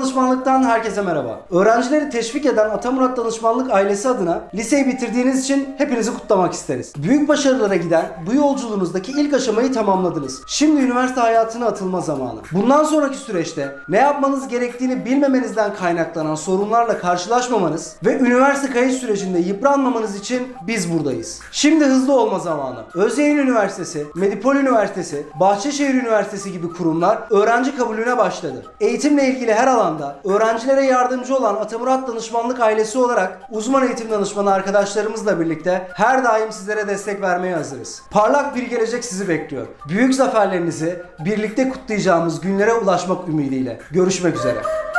Danışmanlık'tan herkese merhaba. Öğrencileri teşvik eden Atamurat Danışmanlık ailesi adına liseyi bitirdiğiniz için hepinizi kutlamak isteriz. Büyük başarılara giden bu yolculuğunuzdaki ilk aşamayı tamamladınız. Şimdi üniversite hayatına atılma zamanı. Bundan sonraki süreçte ne yapmanız gerektiğini bilmemenizden kaynaklanan sorunlarla karşılaşmamanız ve üniversite kayış sürecinde yıpranmamanız için biz buradayız. Şimdi hızlı olma zamanı. Özyeğin Üniversitesi, Medipol Üniversitesi, Bahçeşehir Üniversitesi gibi kurumlar öğrenci kabulüne başladı. Eğitimle ilgili her alanda öğrencilere yardımcı olan Atamurat Danışmanlık ailesi olarak uzman eğitim danışmanı arkadaşlarımızla birlikte her daim sizlere destek vermeye hazırız. Parlak bir gelecek sizi bekliyor. Büyük zaferlerinizi birlikte kutlayacağımız günlere ulaşmak ümidiyle. Görüşmek üzere.